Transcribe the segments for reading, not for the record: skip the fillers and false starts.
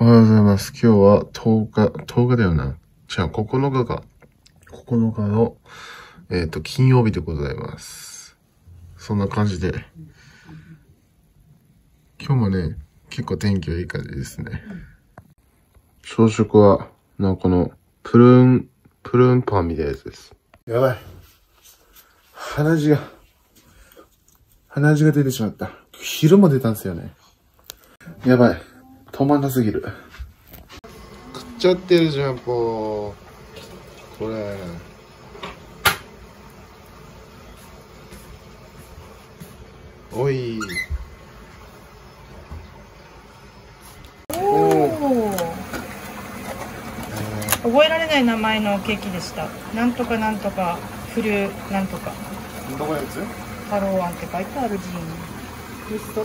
おはようございます。今日は10日だよな。じゃあ9日か。9日の、金曜日でございます。そんな感じで。今日もね、結構天気はいい感じですね。朝食は、なんかこの、プルーンパンみたいなやつです。やばい。鼻血が出てしまった。昼も出たんですよね。やばい。止まんなすぎる。食っちゃってるじゃん、ぽー。これ。おい。覚えられない名前のケーキでした。なんとかなんとか、フルーなんとか。どこのやつ？タローアンって書いてあるジーン。ミスト。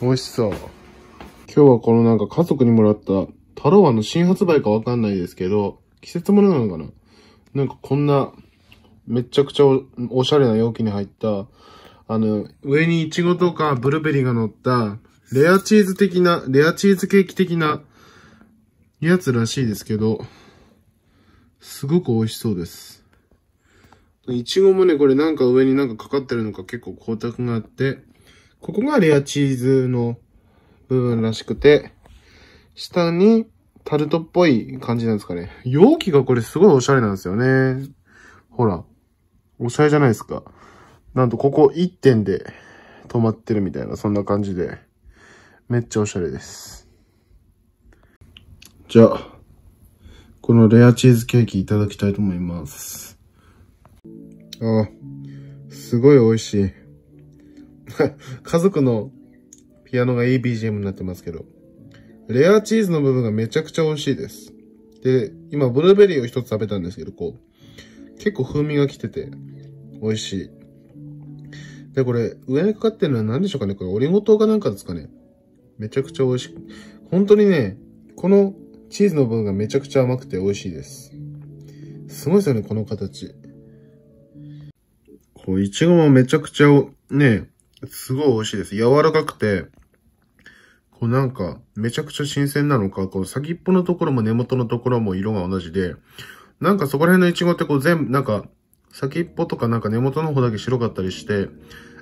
美味しそう。今日はこのなんか家族にもらったタローアンの新発売かわかんないですけど、季節物なのかな。なんかこんなめちゃくちゃ おしゃれな容器に入った上にイチゴとかブルーベリーが乗ったレアチーズケーキ的なやつらしいですけど、すごく美味しそうです。イチゴもね、これなんか上になんかかかってるのか結構光沢があって、ここがレアチーズの部分らしくて、下にタルトっぽい感じなんですかね。容器がこれすごいおしゃれなんですよね。ほら。おしゃれじゃないですか。なんとここ1点で止まってるみたいな、そんな感じで。めっちゃおしゃれです。じゃあ、このレアチーズケーキいただきたいと思います。ああ、すごい美味しい。家族のピアノがいい BGM になってますけど。レアチーズの部分がめちゃくちゃ美味しいです。で、今ブルーベリーを一つ食べたんですけど、こう、結構風味がきてて、美味しい。で、これ、上にかかってるのは何でしょうかね？これ、オリゴ糖かなんかですかね？めちゃくちゃ美味しい。本当にね、このチーズの部分がめちゃくちゃ甘くて美味しいです。すごいですよね、この形。こう、いちごもめちゃくちゃ、ね、すごい美味しいです。柔らかくて、こうなんか、めちゃくちゃ新鮮なのか、こう先っぽのところも根元のところも色が同じで、なんかそこら辺のイチゴってこう全部、なんか、先っぽとかなんか根元の方だけ白かったりして、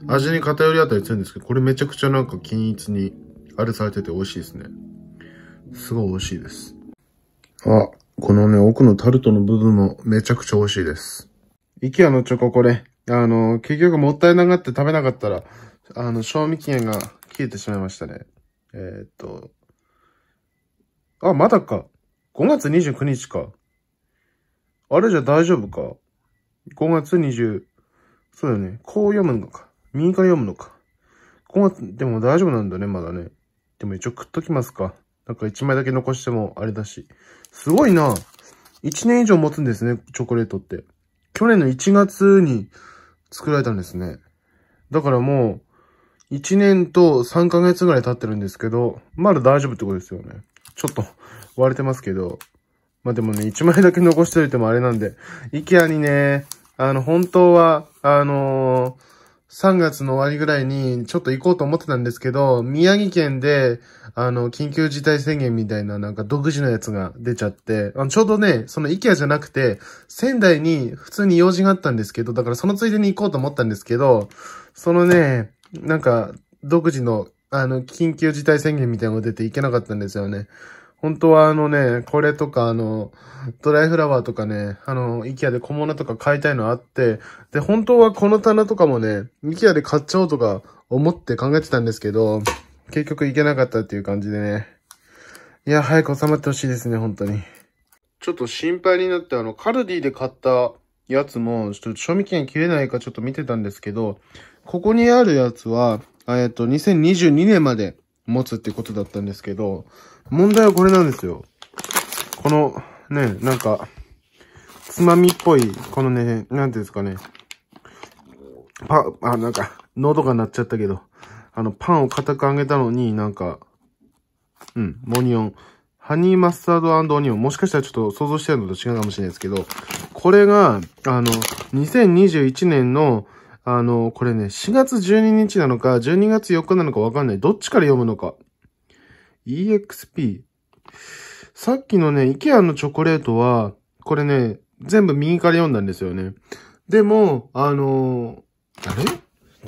味に偏りあったりするんですけど、これめちゃくちゃなんか均一にあれされてて美味しいですね。すごい美味しいです。あ、このね、奥のタルトの部分もめちゃくちゃ美味しいです。IKEA のチョコこれ、結局もったいながって食べなかったら、賞味期限が切れてしまいましたね。あ、まだか。5月29日か。あれじゃ大丈夫か。5月20、そうだよね。こう読むのか。右から読むのか。5月、でも大丈夫なんだね、まだね。でも一応食っときますか。なんか1枚だけ残してもあれだし。すごいな。1年以上持つんですね、チョコレートって。去年の1月に作られたんですね。だからもう、1年と3ヶ月ぐらい経ってるんですけど、まだ大丈夫ってことですよね。ちょっと割れてますけど。まあ、でもね、1枚だけ残しておいてもあれなんで、IKEA にね、本当は、3月の終わりぐらいにちょっと行こうと思ってたんですけど、宮城県で、緊急事態宣言みたいななんか独自のやつが出ちゃって、ちょうどね、その IKEA じゃなくて、仙台に普通に用事があったんですけど、だからそのついでに行こうと思ったんですけど、そのね、なんか、独自の、緊急事態宣言みたいなのが出ていけなかったんですよね。本当はこれとかドライフラワーとかね、IKEA で小物とか買いたいのあって、で、本当はこの棚とかもね、IKEA で買っちゃおうとか思って考えてたんですけど、結局いけなかったっていう感じでね。いや、早く収まってほしいですね、本当に。ちょっと心配になって、カルディで買ったやつも、ちょっと賞味期限切れないかちょっと見てたんですけど、ここにあるやつは、2022年まで持つってことだったんですけど、問題はこれなんですよ。この、ね、なんか、つまみっぽい、このね、なんていうんですかね。なんか、喉が鳴っちゃったけど、パンを固く揚げたのになんか、モニオンハニーマスタード&オニオン。もしかしたらちょっと想像してるのと違うかもしれないですけど、これが、2021年の、これね、4月12日なのか、12月4日なのかわかんない。どっちから読むのか。EXP。さっきのね、IKEA のチョコレートは、これね、全部右から読んだんですよね。でも、あれ？ちょ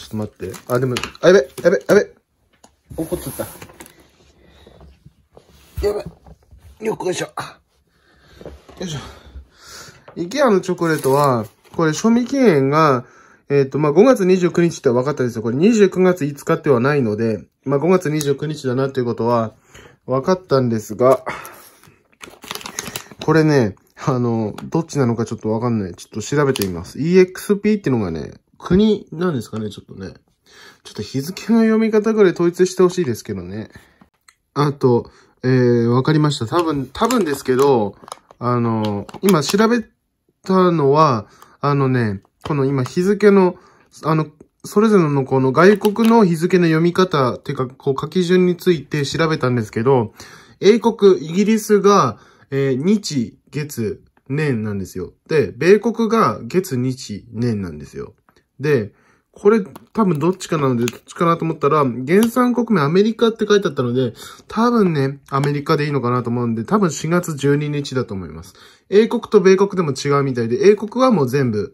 っと待って。あ、でも、あ、やべ、やべ、やべ。怒っちゃった。やべ。よいしょ。よいしょ。IKEA のチョコレートは、これ、賞味期限が、5月29日って分かったですよ。これ29月5日ってはないので、5月29日だなっていうことは分かったんですが、これね、どっちなのかちょっと分かんない。ちょっと調べてみます。EXP ってのがね、国なんですかね、ちょっとね。ちょっと日付の読み方ぐらい統一してほしいですけどね。あと、分かりました。多分ですけど、今調べたのは、この今日付の、それぞれのこの外国の日付の読み方っていうか、こう書き順について調べたんですけど、英国、イギリスが、日、月、年なんですよ。で、米国が月、日、年なんですよ。で、これ多分どっちかなので、どっちかなと思ったら、原産国名アメリカって書いてあったので、多分ね、アメリカでいいのかなと思うんで、多分4月12日だと思います。英国と米国でも違うみたいで、英国はもう全部、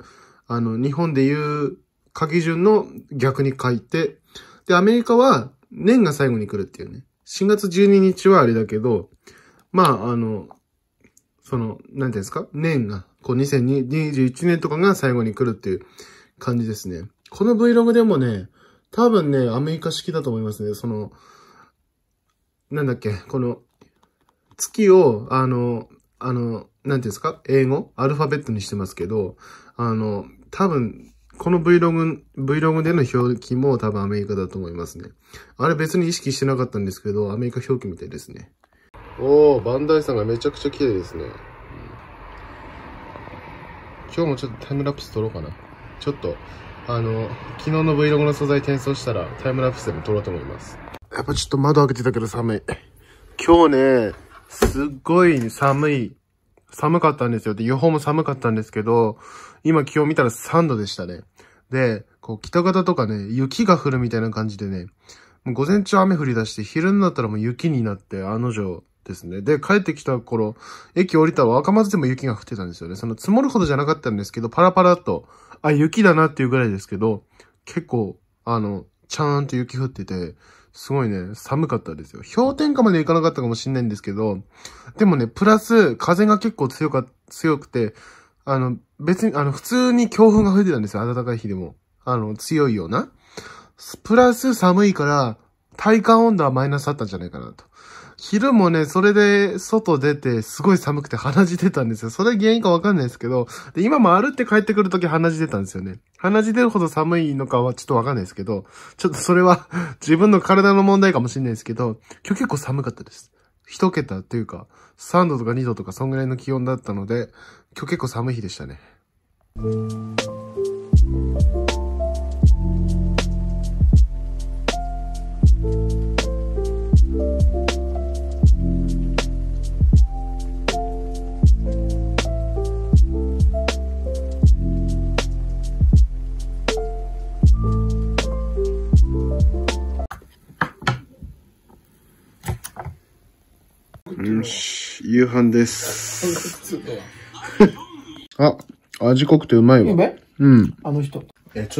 日本でいう書き順の逆に書いて、で、アメリカは年が最後に来るっていうね。4月12日はあれだけど、なんていうんですか？年が、2021年とかが最後に来るっていう感じですね。この Vlog でもね、多分ね、アメリカ式だと思いますね。この、月を、なんていうんですか？英語？アルファベットにしてますけど、多分、この Vlog での表記も多分アメリカだと思いますね。あれ別に意識してなかったんですけど、アメリカ表記みたいですね。おー、バンダイさんがめちゃくちゃ綺麗ですね。今日もちょっとタイムラプス撮ろうかな。ちょっと、昨日の Vlog の素材転送したらタイムラプスでも撮ろうと思います。やっぱちょっと窓開けてたけど寒い。今日ね、すっごい寒かったんですよ。で、予報も寒かったんですけど、今気温見たら3度でしたね。で、こう、北方とかね、雪が降るみたいな感じでね、もう午前中雨降り出して、昼になったらもう雪になって、案の定ですね。で、帰ってきた頃、駅降りたら若松でも雪が降ってたんですよね。積もるほどじゃなかったんですけど、パラパラっと、あ、雪だなっていうぐらいですけど、結構、ちゃーんと雪降ってて、すごいね、寒かったですよ。氷点下までいかなかったかもしれないんですけど、でもね、プラス、風が結構強くて、別に、普通に強風が吹いてたんですよ。暖かい日でも。強いような。プラス寒いから、体感温度はマイナスだったんじゃないかなと。昼もね、それで、外出て、すごい寒くて鼻血出たんですよ。それ原因かわかんないですけど、で、今も歩って帰ってくるとき鼻血出たんですよね。鼻血出るほど寒いのかはちょっとわかんないですけど、ちょっとそれは自分の体の問題かもしれないですけど、今日結構寒かったです。一桁っていうか、3度とか2度とか、そんぐらいの気温だったので、今日結構寒い日でしたね。夕飯です。あ、味濃くてうまいわ。うん。ち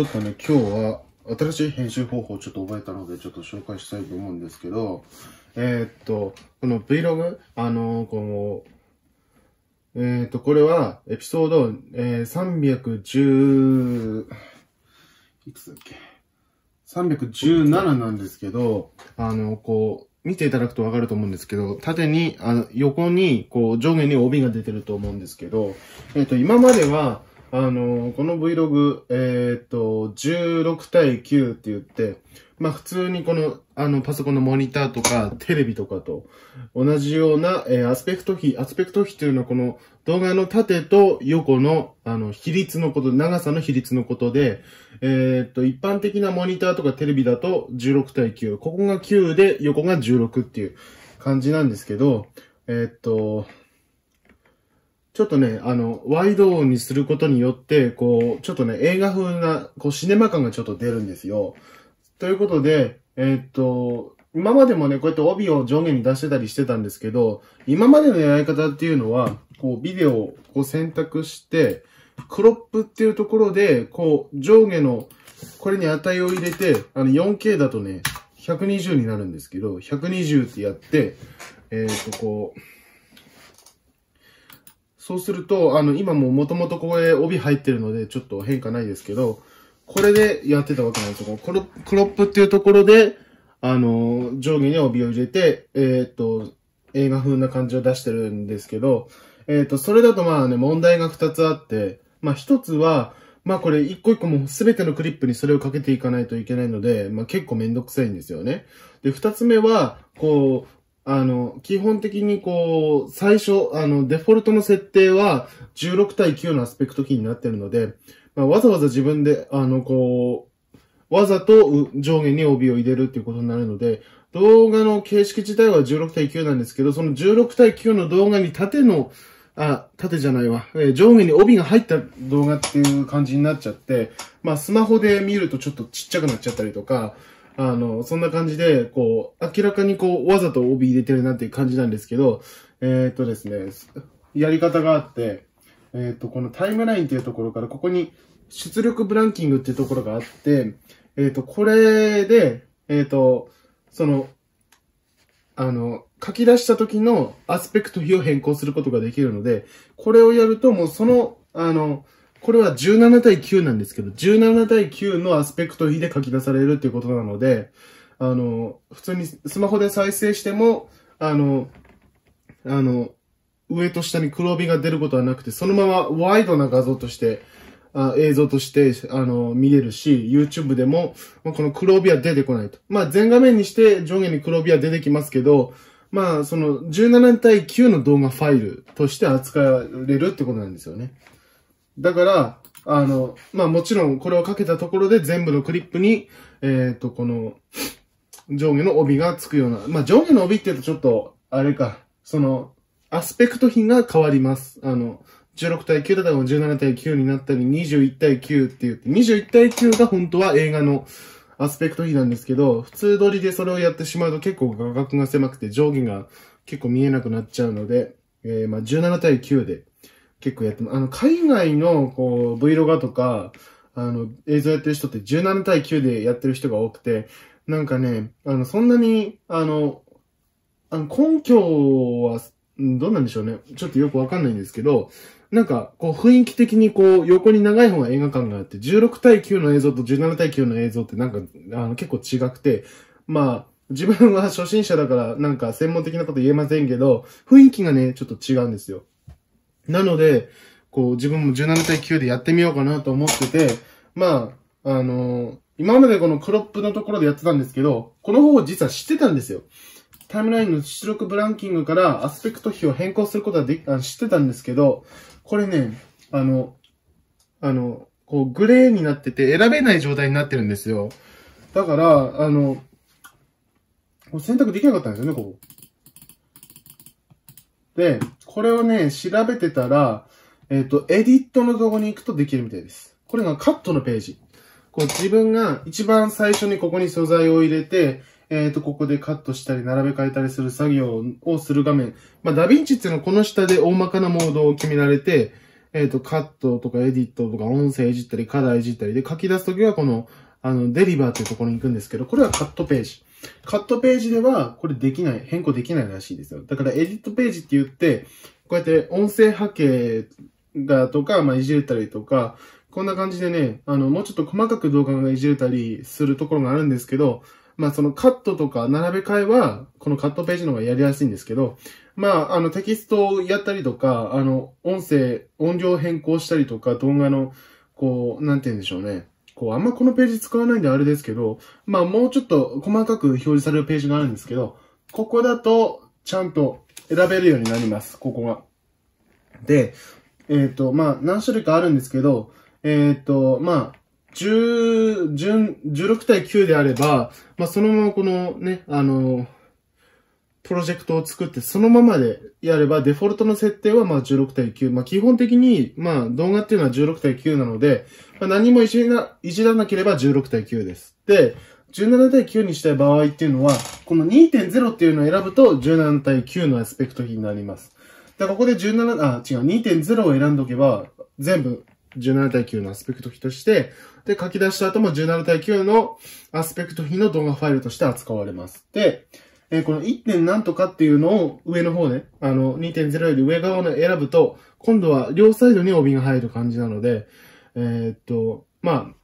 ょっとね、今日は新しい編集方法をちょっと覚えたので、ちょっと紹介したいと思うんですけど、この Vlog、これはエピソード、310、いくつだっけ？ 317 なんですけど、見ていただくとわかると思うんですけど、縦に、横に、こう、上下に帯が出てると思うんですけど、今までは、この Vlog、16対9って言って、普通にこの、パソコンのモニターとか、テレビとかと、同じような、アスペクト比というのは、この動画の縦と横の、比率のこと、長さの比率のことで、一般的なモニターとかテレビだと16対9、ここが9で、横が16っていう感じなんですけど、ちょっとね、ワイドにすることによって、こう、ちょっとね、映画風な、こう、シネマ感がちょっと出るんですよ。ということで、今までもね、こうやって帯を上下に出してたりしてたんですけど、今までのやり方っていうのは、こう、ビデオをこう選択して、クロップっていうところで、こう、上下の、これに値を入れて、4K だとね、120になるんですけど、120ってやって、こう、そうすると、今ももともとここへ帯入ってるので、ちょっと変化ないですけど、これでやってたわけなんですよ。クロップっていうところで、上下に帯を入れて、映画風な感じを出してるんですけど、それだとまあね、問題が2つあって、まあ1つは、まあこれ一個一個も全てのクリップにそれをかけていかないといけないので、まあ結構めんどくさいんですよね。で、2つ目は、こう、基本的にこう、最初、デフォルトの設定は16対9のアスペクトキーになってるので、まあ、わざわざ自分で、こう、わざと上下に帯を入れるっていうことになるので、動画の形式自体は16対9なんですけど、その16対9の動画に縦の、縦じゃないわ、上下に帯が入った動画っていう感じになっちゃって、まあ、スマホで見るとちょっとちっちゃくなっちゃったりとか、そんな感じで、こう、明らかにこう、わざと帯入れてるなっていう感じなんですけど、ですね、やり方があって、このタイムラインっていうところから、ここに出力ブランキングっていうところがあって、これで、その、書き出した時のアスペクト比を変更することができるので、これをやるともうその、これは17対9なんですけど、17対9のアスペクト比で書き出されるっていうことなので、普通にスマホで再生しても、上と下に黒帯が出ることはなくて、そのままワイドな画像として、映像として、見れるし、YouTube でも、この黒帯は出てこないと。まあ、全画面にして上下に黒帯は出てきますけど、まあ、その17対9の動画ファイルとして扱われるってことなんですよね。だから、まあ、もちろんこれをかけたところで全部のクリップに、この、上下の帯がつくような。まあ、上下の帯って言うとちょっと、あれか、その、アスペクト比が変わります。16対9だったら17対9になったり、21対9って言って、21対9が本当は映画のアスペクト比なんですけど、普通撮りでそれをやってしまうと結構画角が狭くて上下が結構見えなくなっちゃうので、まあ、17対9で。結構やっても、海外の、こう、Vlogger とか、映像やってる人って17対9でやってる人が多くて、なんかね、そんなに、根拠は、どうなんでしょうね。ちょっとよくわかんないんですけど、なんか、こう、雰囲気的に、こう、横に長い方が映画感があって、16対9の映像と17対9の映像ってなんか、結構違くて、まあ、自分は初心者だから、なんか、専門的なこと言えませんけど、雰囲気がね、ちょっと違うんですよ。なので、こう、自分も17対9でやってみようかなと思ってて、まあ、今までこのクロップのところでやってたんですけど、この方を実は知ってたんですよ。タイムラインの出力ブランキングからアスペクト比を変更することは知ってたんですけど、これね、こう、グレーになってて選べない状態になってるんですよ。だから、選択できなかったんですよね、こう。で、これをね、調べてたら、エディットの動画に行くとできるみたいです。これがカットのページ。こう自分が一番最初にここに素材を入れて、ここでカットしたり、並べ替えたりする作業をする画面。まあ、ダヴィンチっていうのはこの下で大まかなモードを決められて、カットとかエディットとか音声いじったり、カラーいじったりで書き出すときはこの、デリバーっていうところに行くんですけど、これはカットページ。カットページでは、これできない、変更できないらしいですよ。だから、エディットページって言って、こうやって音声波形がとか、まあ、いじれたりとか、こんな感じでね、もうちょっと細かく動画がいじれたりするところがあるんですけど、まあ、そのカットとか並べ替えは、このカットページの方がやりやすいんですけど、まあ、テキストをやったりとか、音量変更したりとか、動画の、こう、なんて言うんでしょうね。こう、あんまこのページ使わないんであれですけど、まあもうちょっと細かく表示されるページがあるんですけど、ここだとちゃんと選べるようになります、ここが。で、まあ何種類かあるんですけど、まあ、16対9であれば、まあそのままこのね、プロジェクトを作ってそのままでやれば、デフォルトの設定はまあ16対9。まあ基本的にまあ動画っていうのは16対9なので、まあ、何もいじらなければ16対9です。で、17対9にしたい場合っていうのは、この 2.0 っていうのを選ぶと17対9のアスペクト比になります。で、ここで2.0 を選んどけば全部17対9のアスペクト比として、で、書き出した後も17対9のアスペクト比の動画ファイルとして扱われます。で、この 1. 何とかっていうのを上の方ね、2.0 より上側の選ぶと、今度は両サイドに帯が入る感じなので、まあ、なんて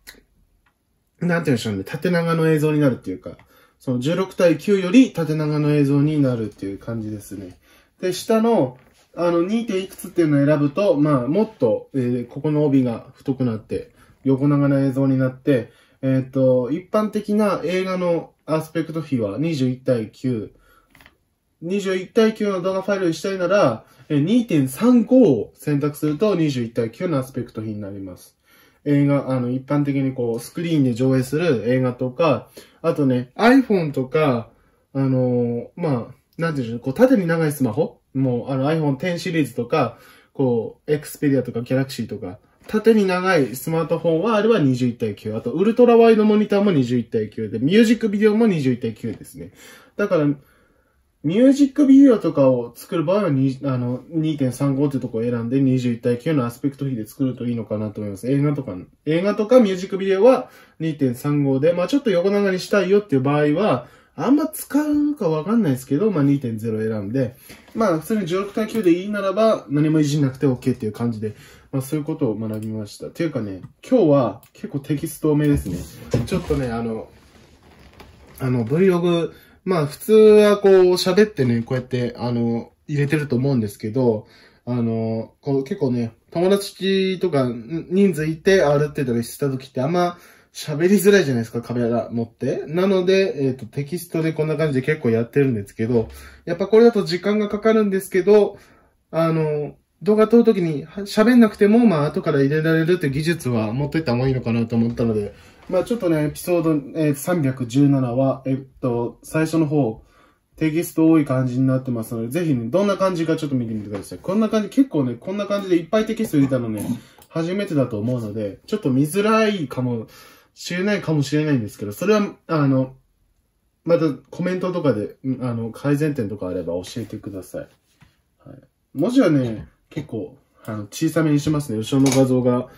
言うんでしょうね、縦長の映像になるっていうか、その16対9より縦長の映像になるっていう感じですね。で、下の、2.いくつっていうのを選ぶと、まあ、もっと、ここの帯が太くなって、横長の映像になって、一般的な映画のアスペクト比は21対9。21対9の動画ファイルにしたいなら、2.35 を選択すると21対9のアスペクト比になります。映画、一般的にこう、スクリーンで上映する映画とか、あとね、iPhone とか、まあ、なんていうんでしょう、こう、縦に長いスマホもう、iPhone X シリーズとか、こう、Xperia とか Galaxy とか、縦に長いスマートフォンはあれは21対9。あと、ウルトラワイドモニターも21対9で、ミュージックビデオも21対9ですね。だから、ミュージックビデオとかを作る場合は2.35 っていうところを選んで21対9のアスペクト比で作るといいのかなと思います。映画とかミュージックビデオは 2.35 で、まあちょっと横長にしたいよっていう場合は、あんま使うかわかんないですけど、まあ 2.0 選んで、まあ普通に16対9でいいならば何もいじんなくて OK っていう感じで、まあそういうことを学びました。っていうかね、今日は結構テキスト多めですね。ちょっとね、Vlog、まあ普通はこう喋ってね、こうやって入れてると思うんですけど、こう結構ね、友達とか人数いて歩ってたりした時ってあんま、喋りづらいじゃないですか、カメラ持って。なので、テキストでこんな感じで結構やってるんですけど、やっぱこれだと時間がかかるんですけど、動画撮るときに喋んなくても、まあ、後から入れられるって技術は持っといた方がいいのかなと思ったので、まあ、ちょっとね、エピソード317は、最初の方、テキスト多い感じになってますので、ぜひね、どんな感じかちょっと見てみてください。こんな感じ、結構ね、こんな感じでいっぱいテキスト入れたのね、初めてだと思うので、ちょっと見づらいかも、かもしれないんですけど、それは、またコメントとかで、改善点とかあれば教えてください。はい、文字はね、結構、小さめにしますね。後ろの画像が、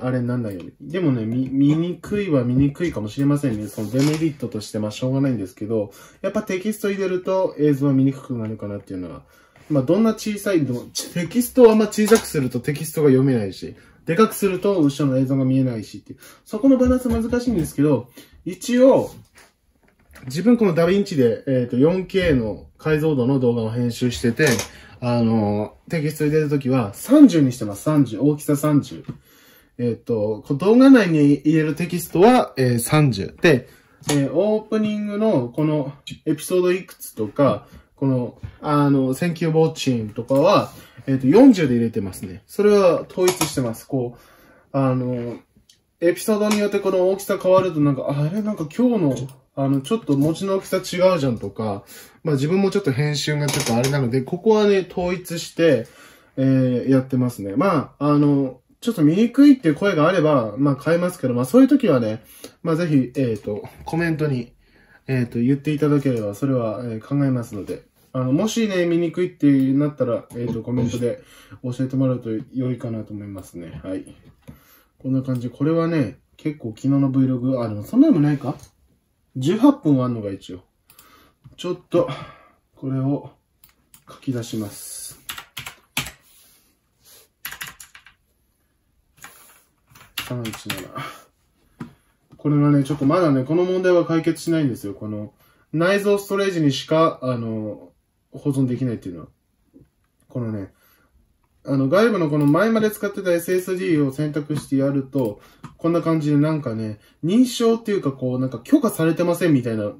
あれになんないように。でもね、見にくいかもしれませんね。そのデメリットとして、まあ、しょうがないんですけど、やっぱテキスト入れると映像は見にくくなるかなっていうのは、まあ、どんな小さい、テキストをあんま小さくするとテキストが読めないし、でかくすると後ろの映像が見えないしっていう。そこのバランス難しいんですけど、一応、自分このダヴィンチで、4K の解像度の動画を編集してて、テキスト入れるときは30にしてます。30。大きさ30。動画内に入れるテキストは、30。で、オープニングのこのエピソードいくつとか、この、Thank you watching とかは、40で入れてますね。それは統一してます。こう、エピソードによってこの大きさ変わるとなんか、あれなんか今日の、ちょっと文字の大きさ違うじゃんとか、まあ自分もちょっと編集がちょっとあれなので、ここはね、統一して、やってますね。まあ、ちょっと見にくいっていう声があれば、まあ変えますけど、まあそういう時はね、まあぜひ、コメントに、言っていただければ、それは、考えますので。もしね、見にくいってなったら、コメントで教えてもらうと良いかなと思いますね。はい。こんな感じ。これはね、結構昨日の Vlog、そんなにもないか ?18 分あんのが一応。ちょっと、これを書き出します。317。これはね、ちょっとまだね、この問題は解決しないんですよ。この、内蔵ストレージにしか、保存できないっていうのは。このね、外部のこの前まで使ってた SSD を選択してやると、こんな感じでなんかね、認証っていうかこう、なんか許可されてませんみたいな、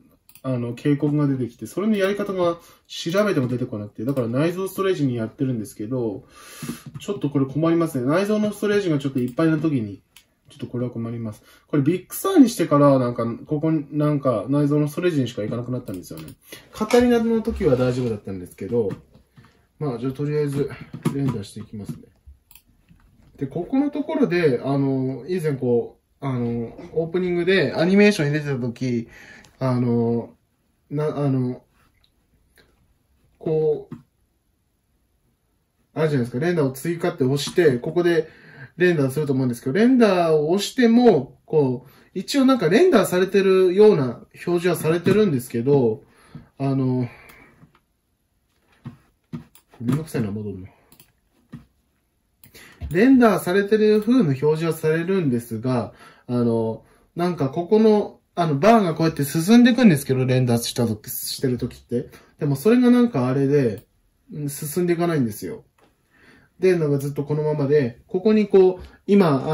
警告が出てきて、それのやり方が調べても出てこなくて、だから内蔵ストレージにやってるんですけど、ちょっとこれ困りますね。内蔵のストレージがちょっといっぱいな時に、ちょっとこれは困ります。これビッグサーにしてから、なんか、ここに、なんか内蔵のストレージにしか行かなくなったんですよね。カタリナの時は大丈夫だったんですけど、まあ、じゃあとりあえず連打していきますね。で、ここのところで、以前こう、オープニングでアニメーション入れてた時、こう、あるじゃないですか、連打を追加って押して、ここで連打すると思うんですけど、連打を押しても、こう、一応なんか連打されてるような表示はされてるんですけど、めんどくさいな、戻るの。連打されてる風の表示はされるんですが、なんかここの、バーがこうやって進んでいくんですけど、連打してる時って。でもそれがなんかあれで、進んでいかないんですよ。で、なんかずっとこのままで、ここにこう、今、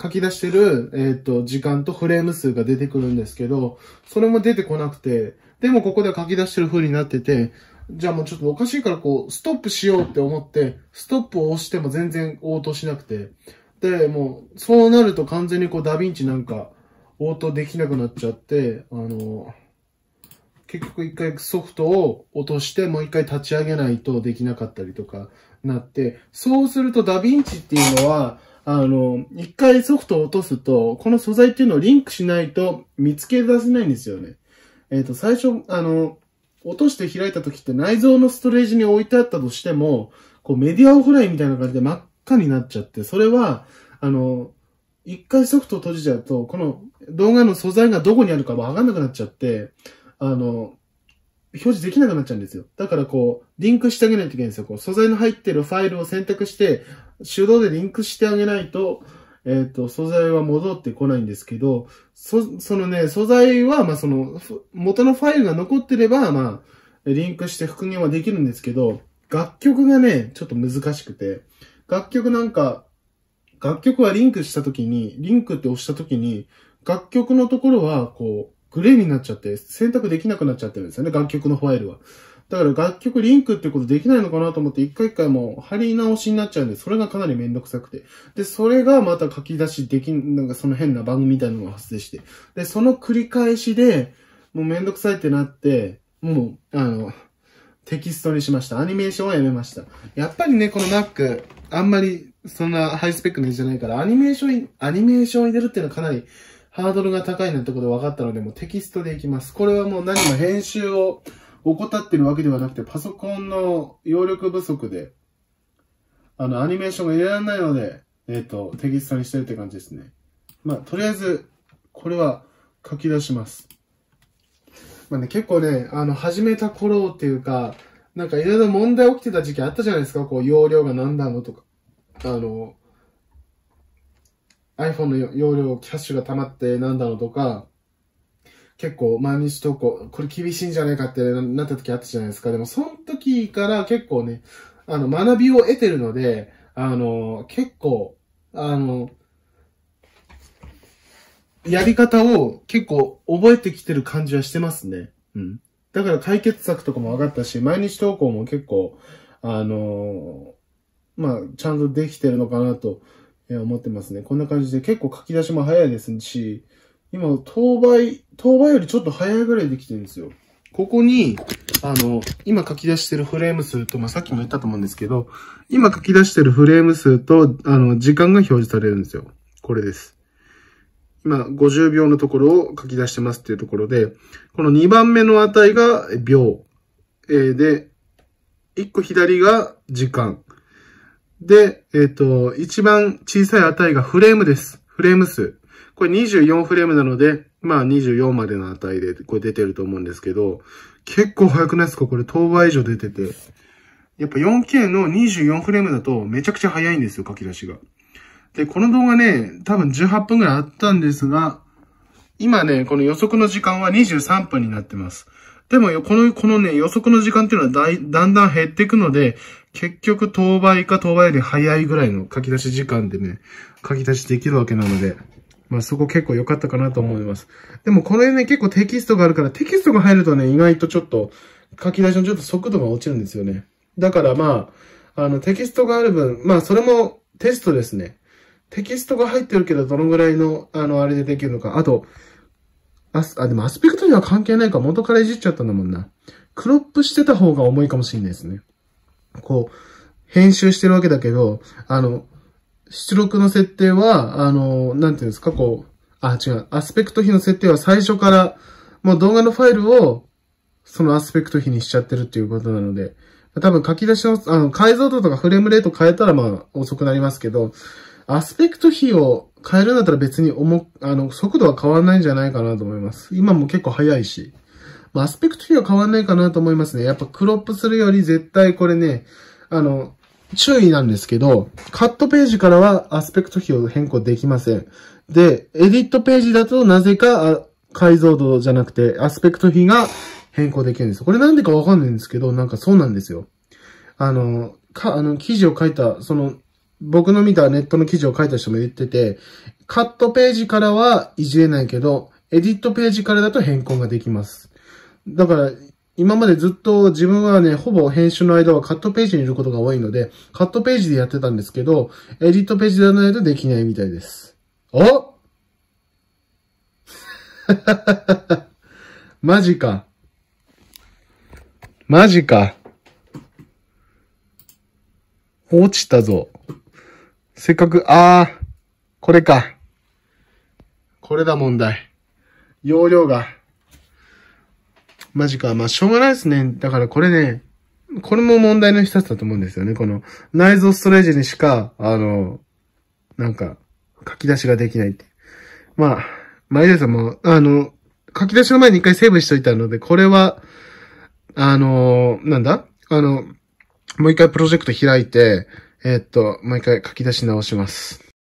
書き出してる、時間とフレーム数が出てくるんですけど、それも出てこなくて、でもここでは書き出してる風になってて、じゃあもうちょっとおかしいからこう、ストップしようって思って、ストップを押しても全然応答しなくて。で、もう、そうなると完全にこう、ダヴィンチなんか、応答できなくなっちゃって、結局一回ソフトを落として、もう一回立ち上げないとできなかったりとかなって、そうするとダヴィンチっていうのは、一回ソフトを落とすと、この素材っていうのをリンクしないと見つけ出せないんですよね。最初、落として開いた時って内蔵のストレージに置いてあったとしても、こうメディアオフラインみたいな感じで真っ赤になっちゃって、それは、一回ソフトを閉じちゃうと、この動画の素材がどこにあるかわかんなくなっちゃって、表示できなくなっちゃうんですよ。だからこう、リンクしてあげないといけないんですよ。こう、素材の入ってるファイルを選択して、手動でリンクしてあげないと、素材は戻ってこないんですけど、そのね、素材は、まあ、元のファイルが残ってれば、まあ、リンクして復元はできるんですけど、楽曲がね、ちょっと難しくて、楽曲はリンクした時に、リンクって押した時に、楽曲のところは、こう、グレーになっちゃって、選択できなくなっちゃってるんですよね、楽曲のファイルは。だから楽曲リンクってことできないのかなと思って、一回一回もう貼り直しになっちゃうんで、それがかなりめんどくさくて。で、それがまた書き出しできん、なんかその変なバグみたいなのが発生して。で、その繰り返しで、もうめんどくさいってなって、もう、テキストにしました。アニメーションはやめました。やっぱりね、この Mac、あんまりそんなハイスペックのじゃないから、アニメーション入れるっていうのはかなり、ハードルが高いなってことが分かったので、もうテキストでいきます。これはもう何も編集を怠ってるわけではなくて、パソコンの容力不足で、アニメーションが入れられないので、テキストにしてるって感じですね。まあ、とりあえず、これは書き出します。まあね、結構ね、始めた頃っていうか、なんかいろいろ問題起きてた時期あったじゃないですか、こう、容量が何だのとか、iPhone の容量、キャッシュが溜まってなんだろうとか、結構毎日投稿、これ厳しいんじゃないかってなった時あったじゃないですか。でも、その時から結構ね、学びを得てるので、結構、やり方を結構覚えてきてる感じはしてますね。うん。だから解決策とかも分かったし、毎日投稿も結構、まあ、ちゃんとできてるのかなと。思ってますね。こんな感じで結構書き出しも早いですし、今、当倍よりちょっと早いぐらいできてるんですよ。ここに、今書き出してるフレーム数と、まあ、さっきも言ったと思うんですけど、今書き出してるフレーム数と、時間が表示されるんですよ。これです。今、50秒のところを書き出してますっていうところで、この2番目の値が秒。で、1個左が時間。で、一番小さい値がフレームです。フレーム数。これ24フレームなので、まあ24までの値で、これ出てると思うんですけど、結構早くないですか？これ10倍以上出てて。やっぱ 4K の24フレームだとめちゃくちゃ早いんですよ、書き出しが。で、この動画ね、多分18分くらいあったんですが、今ね、この予測の時間は23分になってます。でも、このね、予測の時間っていうのはだんだん減っていくので、結局、10倍か10倍より早いぐらいの書き出し時間でね、書き出しできるわけなので、まあそこ結構良かったかなと思います。でもこれね、結構テキストがあるから、テキストが入るとね、意外とちょっと、書き出しのちょっと速度が落ちるんですよね。だからまあ、テキストがある分、まあそれもテストですね。テキストが入ってるけど、どのぐらいの、あれでできるのか。あと、でもアスペクトには関係ないか。元からいじっちゃったんだもんな。クロップしてた方が重いかもしれないですね。こう、編集してるわけだけど、出力の設定は、なんていうんですか、こう、違う、アスペクト比の設定は最初から、もう動画のファイルを、そのアスペクト比にしちゃってるっていうことなので、多分書き出しの、解像度とかフレームレート変えたらまあ遅くなりますけど、アスペクト比を変えるんだったら別に速度は変わんないんじゃないかなと思います。今も結構早いし。まあ、アスペクト比は変わんないかなと思いますね。やっぱクロップするより絶対これね、注意なんですけど、カットページからはアスペクト比を変更できません。で、エディットページだとなぜか解像度じゃなくてアスペクト比が変更できるんです。これなんでかわかんないんですけど、なんかそうなんですよ。記事を書いた、僕の見たネットの記事を書いた人も言ってて、カットページからはいじれないけど、エディットページからだと変更ができます。だから、今までずっと自分はね、ほぼ編集の間はカットページにいることが多いので、カットページでやってたんですけど、エディットページでやらないとできないみたいです。おマジか。マジか。落ちたぞ。せっかく、これか。これだ問題。容量が。マジか。まあ、しょうがないですね。だからこれね、これも問題の一つだと思うんですよね。この内蔵ストレージにしか、なんか、書き出しができないって。まあ、マイデーさんも、書き出しの前に一回セーブしといたので、これは、もう一回プロジェクト開いて、もう一回書き出し直します。